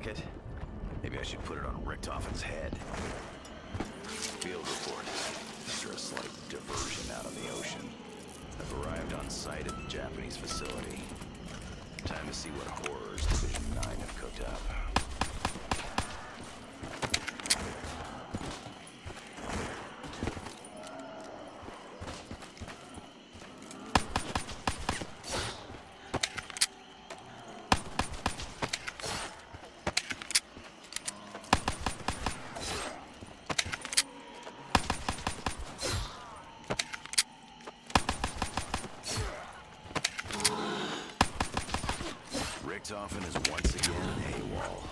rocket. Maybe I should put it on Richtofen's head. Field report. After a slight diversion out on the ocean, I've arrived on site at the Japanese facility. Time to see what horrors Division 9 have cooked up. Richtofen is once again an AWOL,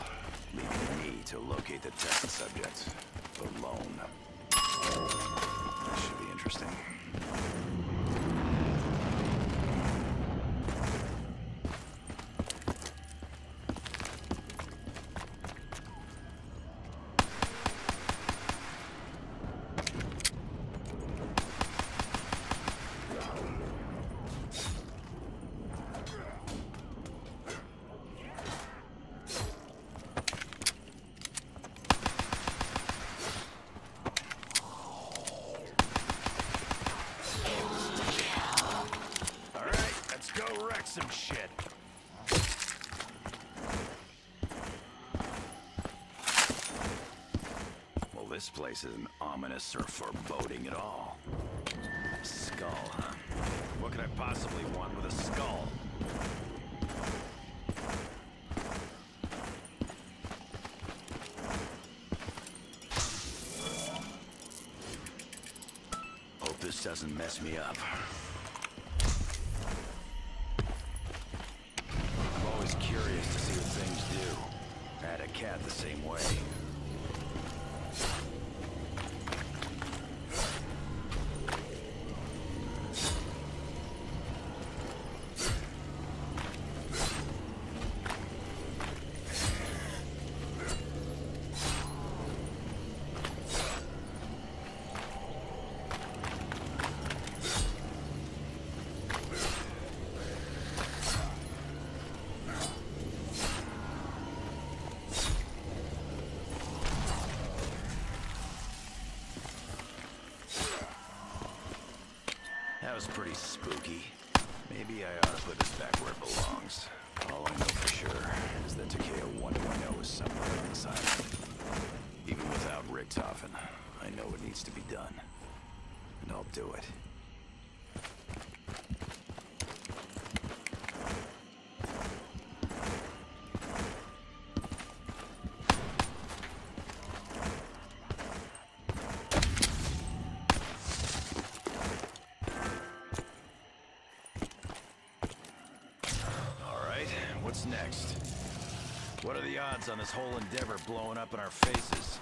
leaving me to locate the test subject alone. That should be interesting. Some shit. Well, this place isn't ominous or foreboding at all. Skull, huh? What could I possibly want with a skull? Hope this doesn't mess me up. Curious to see what things do. I had a cat the same way. That was pretty spooky. Maybe I ought to put this back where it belongs. All I know for sure is that Takeo 1.0 is somewhere inside me. Even without Richtofen, I know what needs to be done. And I'll do it. What's next? What are the odds on this whole endeavor blowing up in our faces?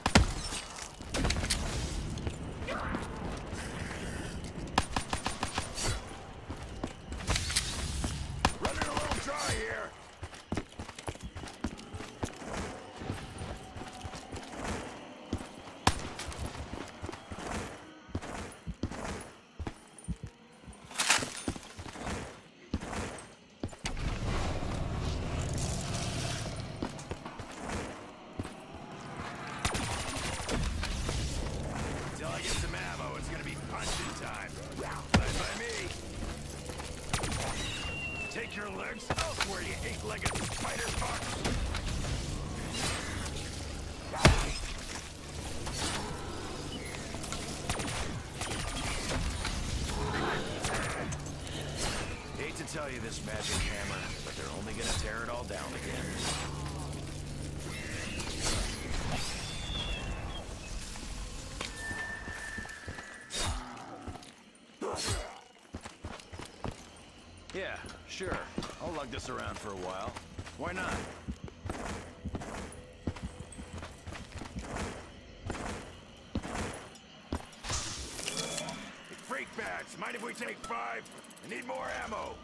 Running a little dry here! Your legs elsewhere, you eight-legged spider fox. Hate to tell you this, magic hammer, but they're only gonna tear it all down again. Yeah, sure. I'll lug this around for a while. Why not? Freak bats! Mind if we take 5? I need more ammo!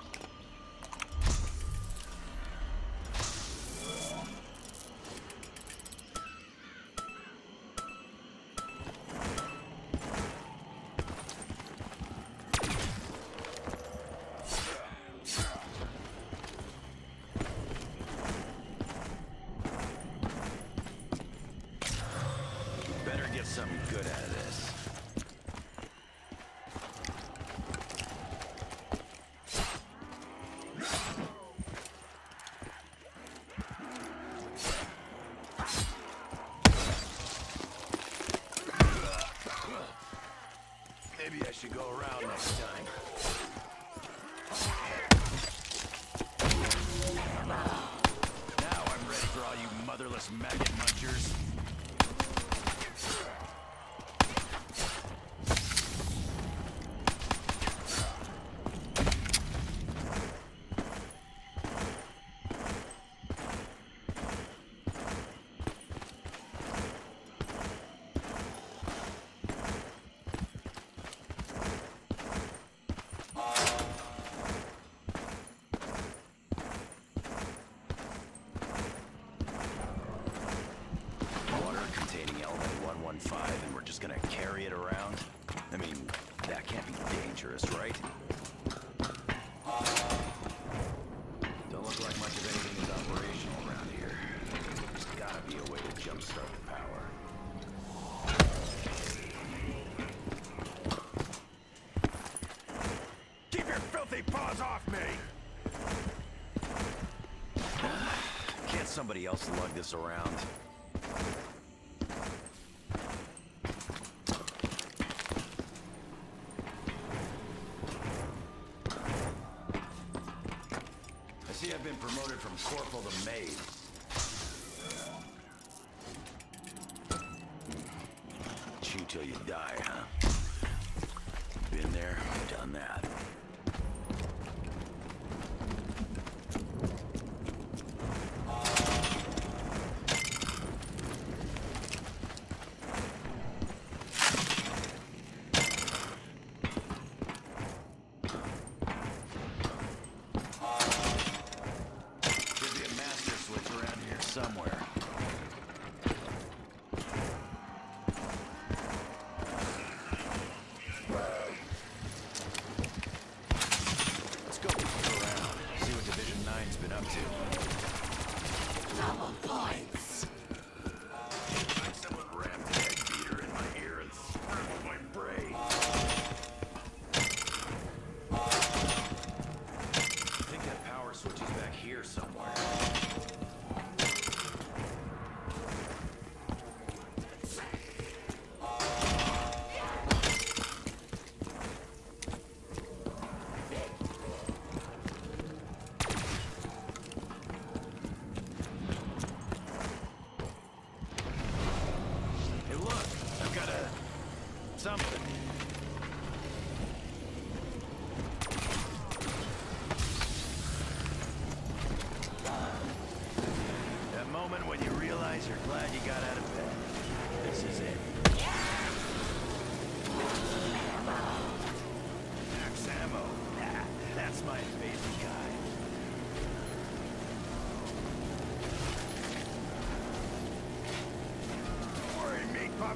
Maybe I should go around next time. Now I'm ready for all you motherless maggot munchers. Somebody else lug this around. I see I've been promoted from corporal to maid. Chew till you die, huh? Been there, done that.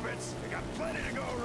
I got plenty to go around.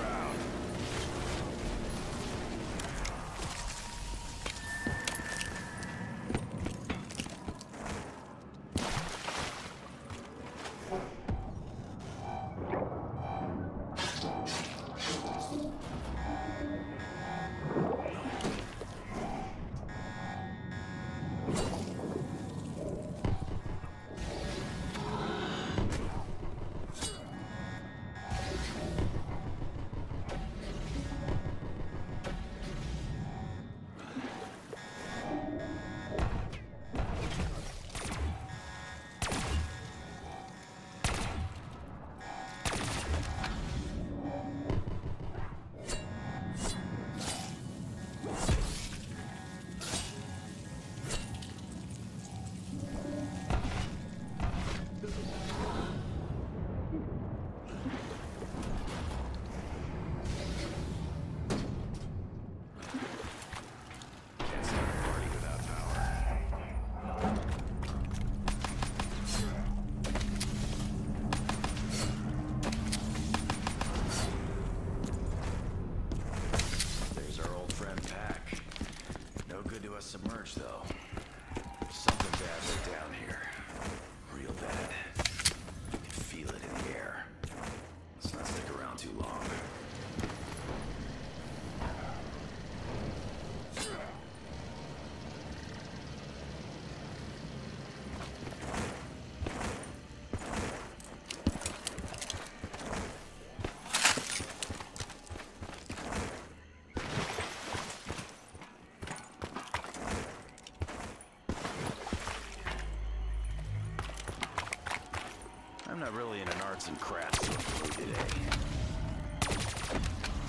Submerged though. Something bad went down here. Real bad. You can feel it in the air. Let's not stick around too long. crabs and crafts today.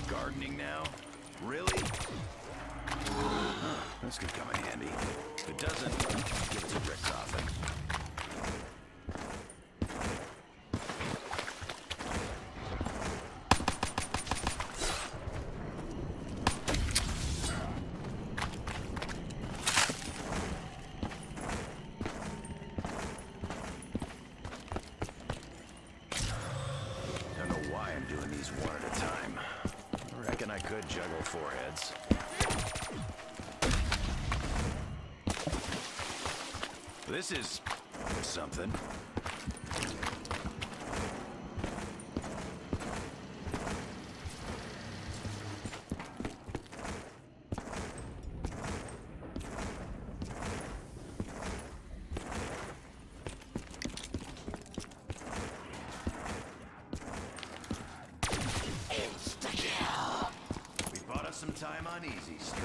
Gardening now? Really? Huh, this could come in handy. If it doesn't, give it to Richtofen. This is something. We bought us some time on Easy Street.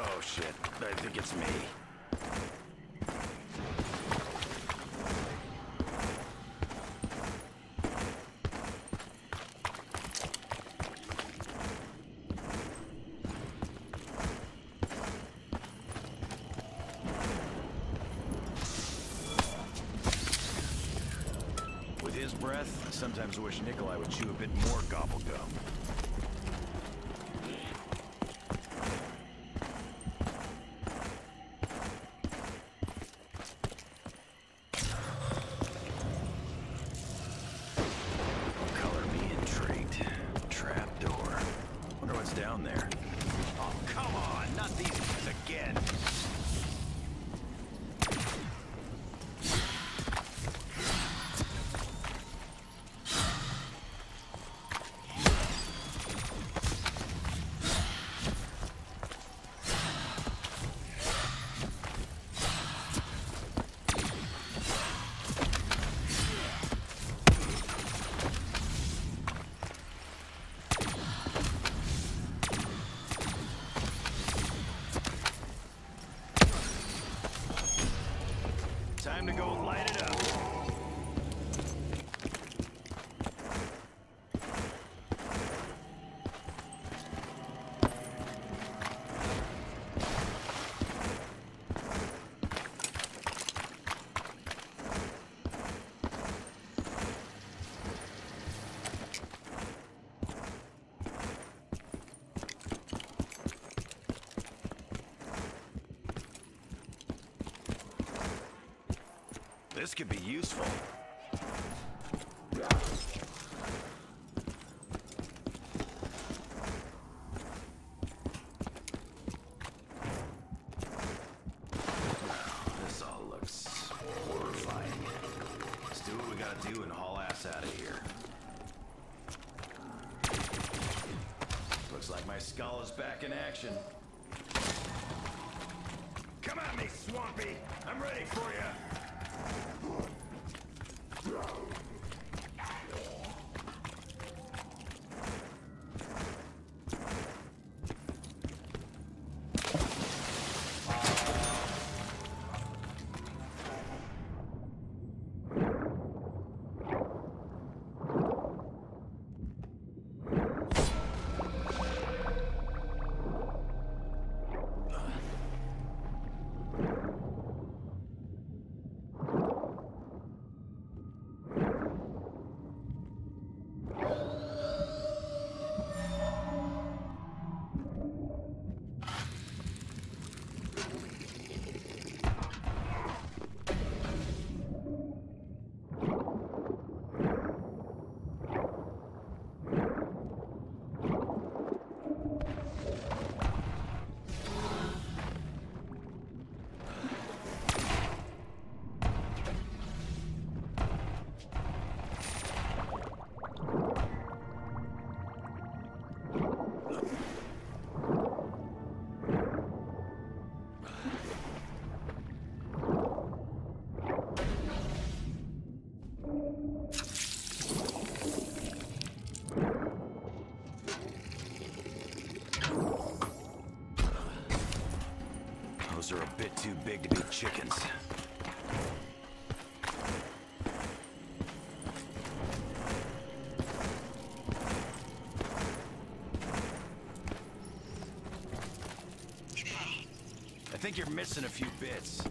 Oh shit, I think it's me. With his breath, I sometimes wish Nikolai would chew a bit more gobble gum. Time to go light it up. This could be useful. This all looks horrifying. Let's do what we gotta do and haul ass out of here. Looks like my skull is back in action. Come at me, Swampy! I'm ready for you! Those are a bit too big to be chickens. I think you're missing a few bits.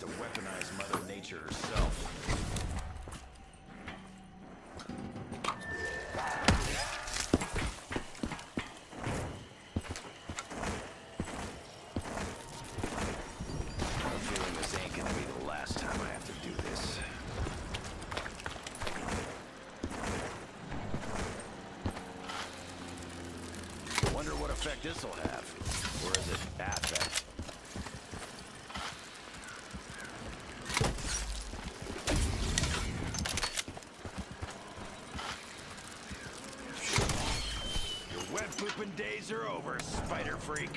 To weaponize Mother Nature herself. Days are over, spider freak.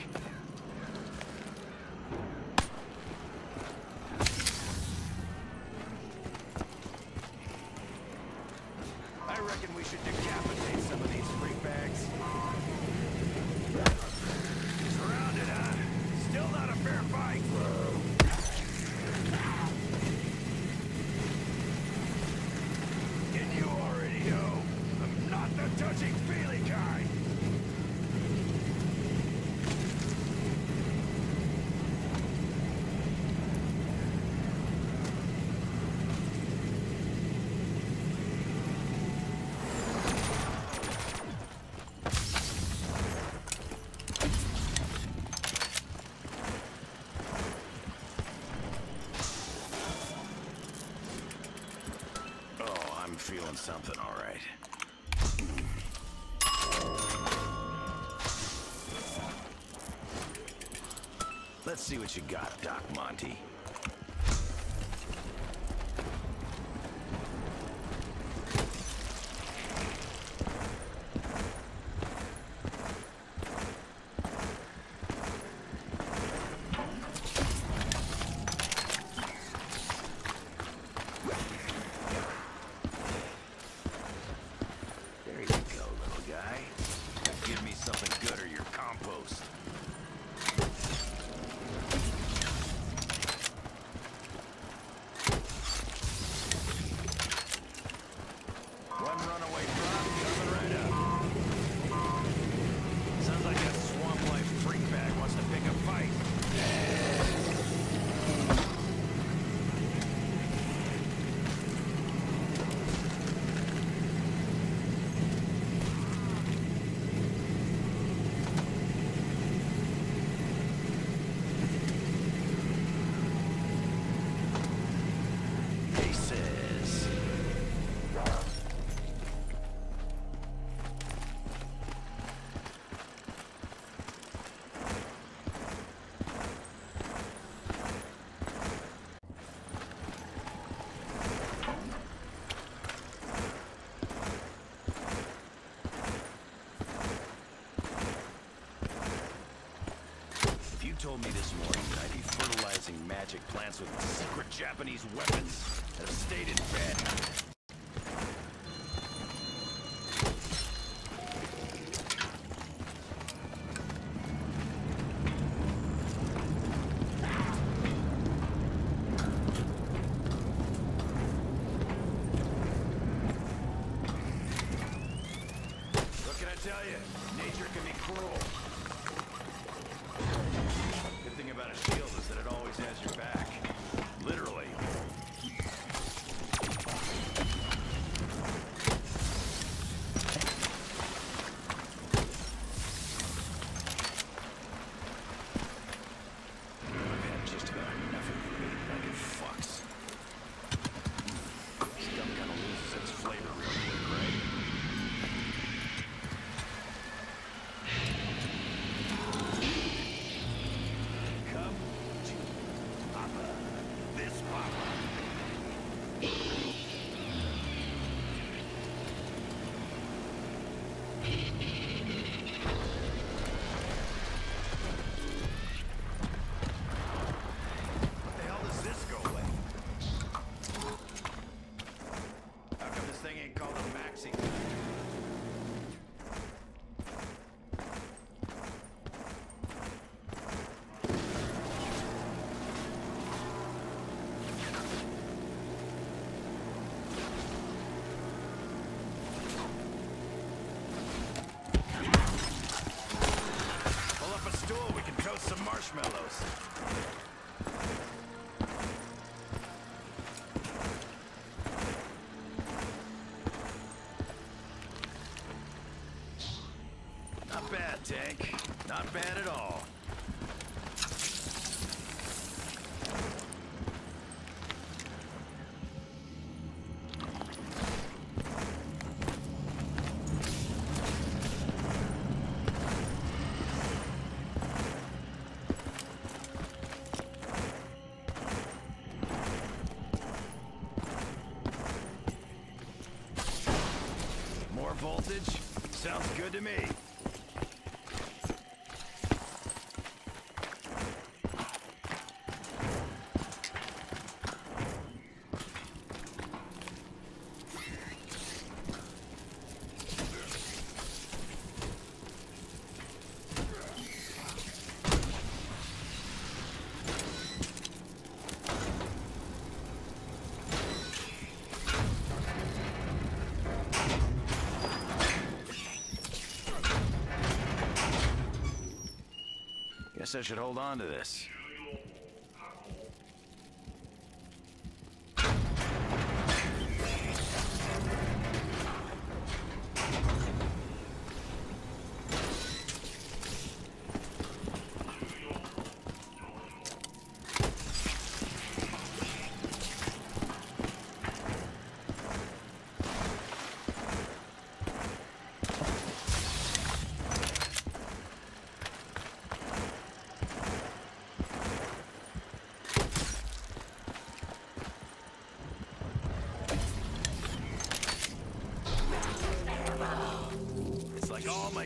I reckon we should decapitate some of these freak bags. Surrounded, huh? Still not a fair fight. And you already know, I'm not the touchy-feely kind. Feeling something, all right. Let's see what you got, Doc Monty. Compost. told me this morning that I'd be fertilizing magic plants with secret Japanese weapons. I'd have stayed in bed. Not bad, Tank. Not bad at all. Voltage? Sounds good to me. I should hold on to this.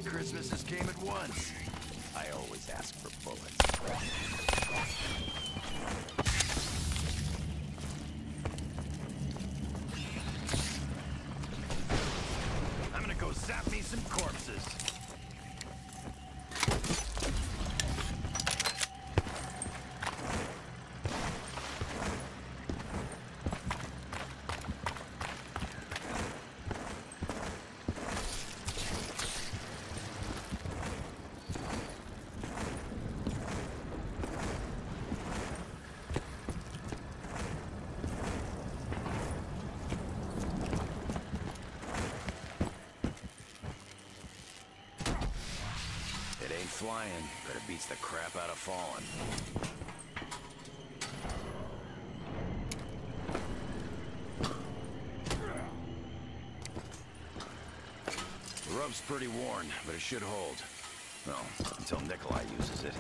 Christmases came at once. I always ask for bullets. I'm gonna go zap me some corpses. Flying, but it beats the crap out of falling. The rope's pretty worn, but it should hold. Well, until Nikolai uses it.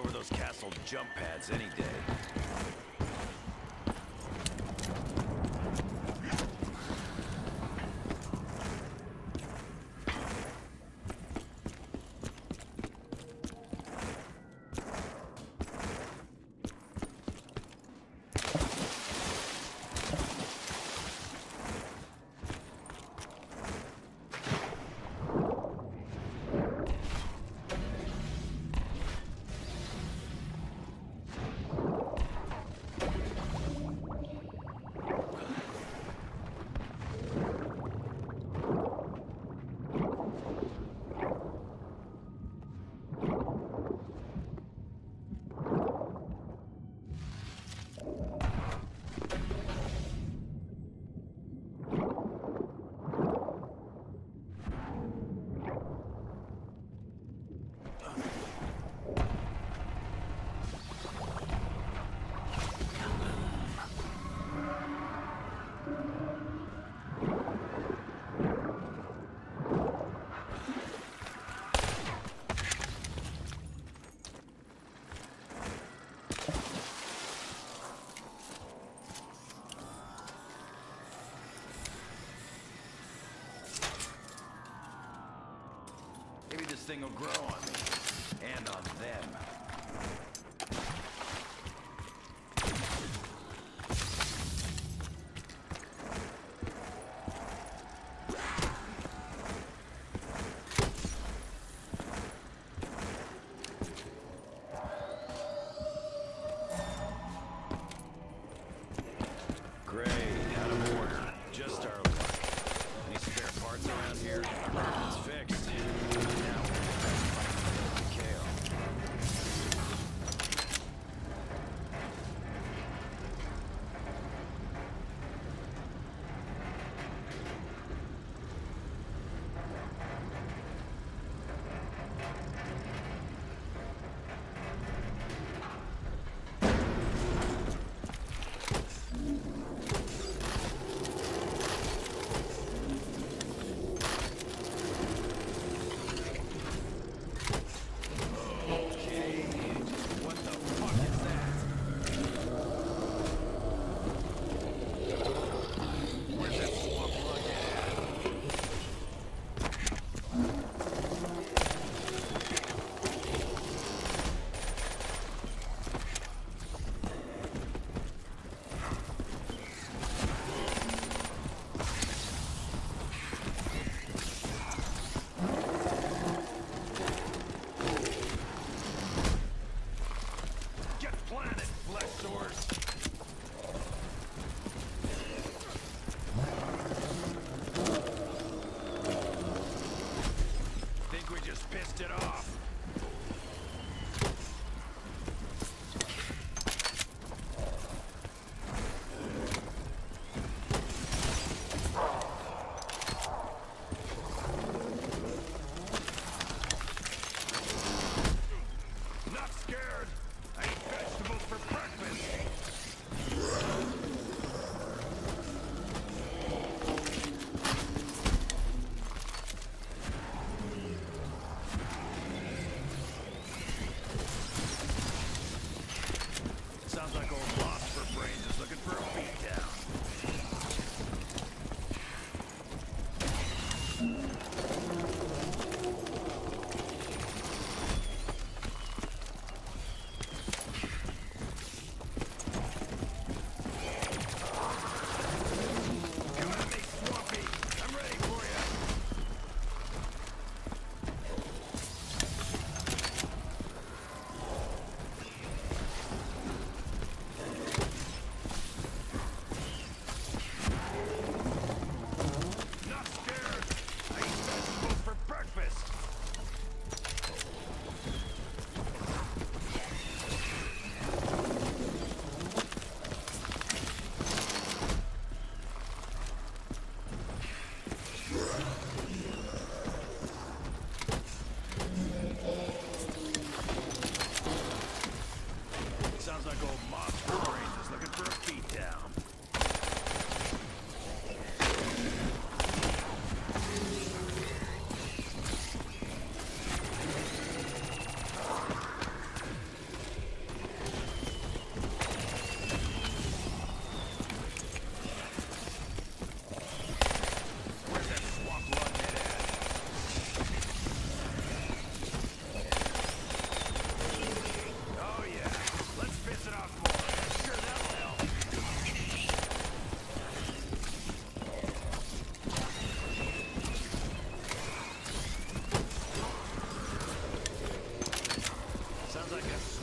pass over those castle jump pads any day. Thing will grow on me and on them.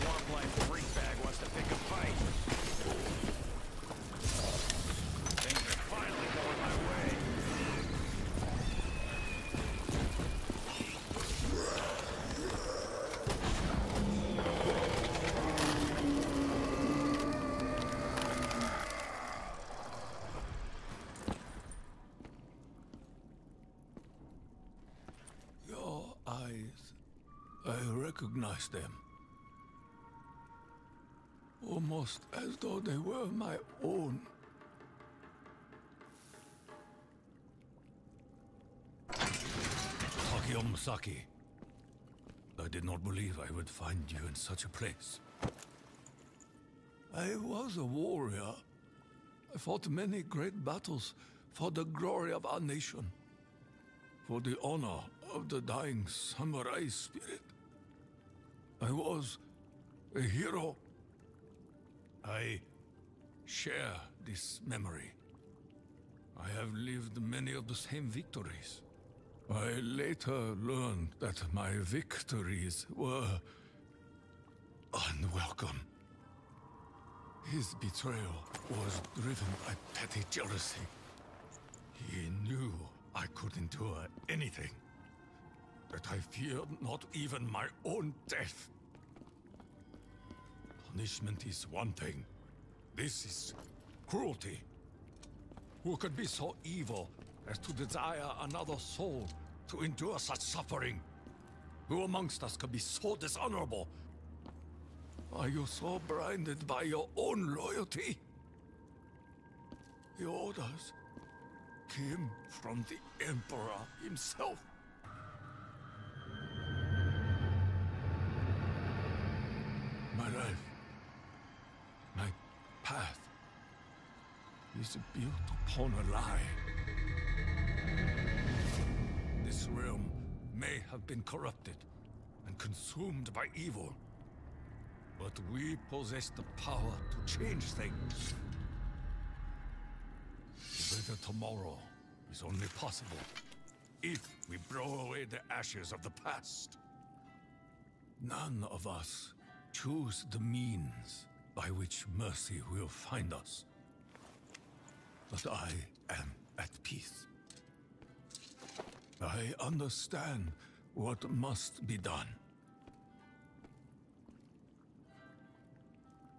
swamp-like freakbag wants to pick a fight. Things are finally going my way. Your eyes. I recognize them. Almost as though they were my own. Hakio Masaki. I did not believe I would find you in such a place. I was a warrior. I fought many great battles for the glory of our nation. For the honor of the dying samurai spirit. I was a hero. I share this memory. I have lived many of the same victories. I later learned that my victories were unwelcome. His betrayal was driven by petty jealousy. He knew I could endure anything, that I feared not even my own death. Punishment is one thing. This is cruelty. Who could be so evil as to desire another soul to endure such suffering? Who amongst us could be so dishonorable? Are you so blinded by your own loyalty? The orders came from the Emperor himself. My life. My path is built upon a lie. This realm may have been corrupted and consumed by evil, but we possess the power to change things. A better tomorrow is only possible if we blow away the ashes of the past. None of us choose the means by which mercy will find us. But I am at peace. I understand what must be done.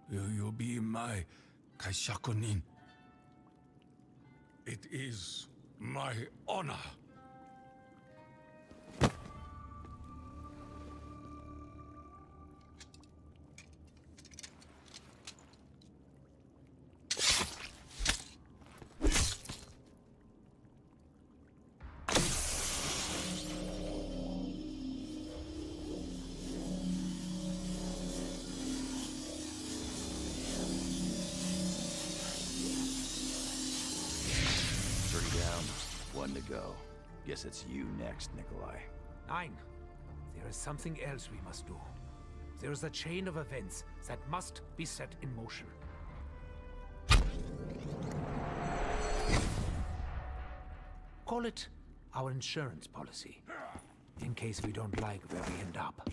Will you be my kaishakunin? It is my honor. Guess it's you next, Nikolai. Nein. There is something else we must do. There is a chain of events that must be set in motion. Call it our insurance policy, in case we don't like where we end up.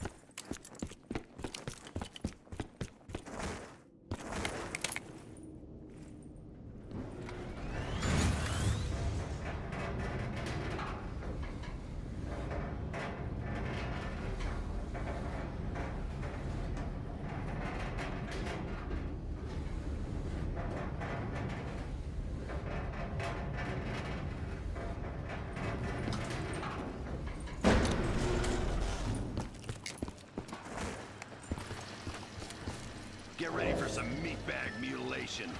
Get ready for some meatbag mutilation.